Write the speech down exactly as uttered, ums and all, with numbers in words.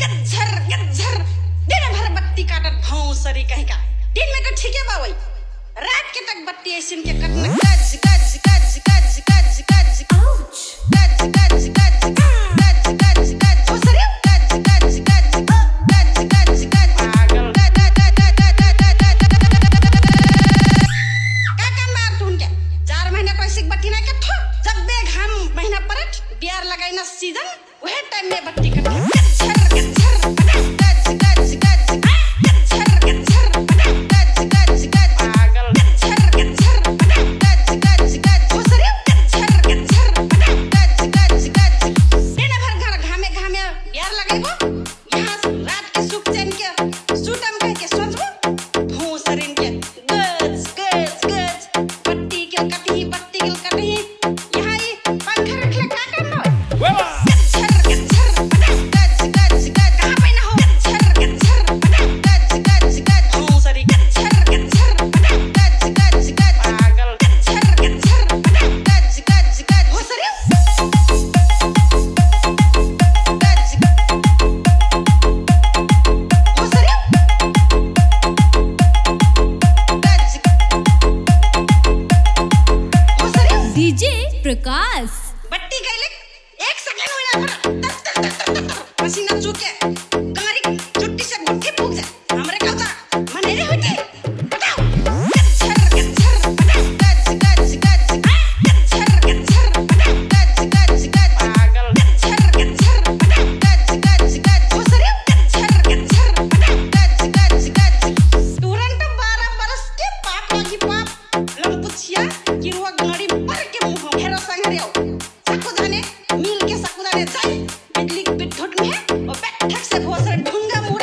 गज्जर गज्जर दिन भर बत्ती काटत भौंसरी कह का दिन में तो ठीके बावई रात के तक बत्ती ऐसिन के कटना गज गज गज गज गज गज आउच गज गज गज गज गज गज भौंसरी गज गज गज गज गज गज पागल काका मार तून के चार महीना कोई सिक बत्ती ना के थो जब बे घाम महीना परट बियार लगाइना सीजन वह टाइम में बत्ती कट बट्टी गईले एक सेकंड होइला तक तक तक तक मशीन चूके कमरी चुट्टी से गुट्ठी फूक जा हमरे कहता मने रे होते बताओ गज्जर गज्जर गज गज गज गज्जर गज्जर गज गज गज पागल गज्जर गज्जर गज गज गज भौंसरी गज्जर गज्जर गज गज गज तुरंत बारह बरस के पाप लगी पाप लंपुछिया किरुआ गाड़ी पर के मुंह घेरा संग रे साकुदाने मिल के साकुदाने जाए बिजली बिठोट में है और बैठक से भौंसरी ढूंगा।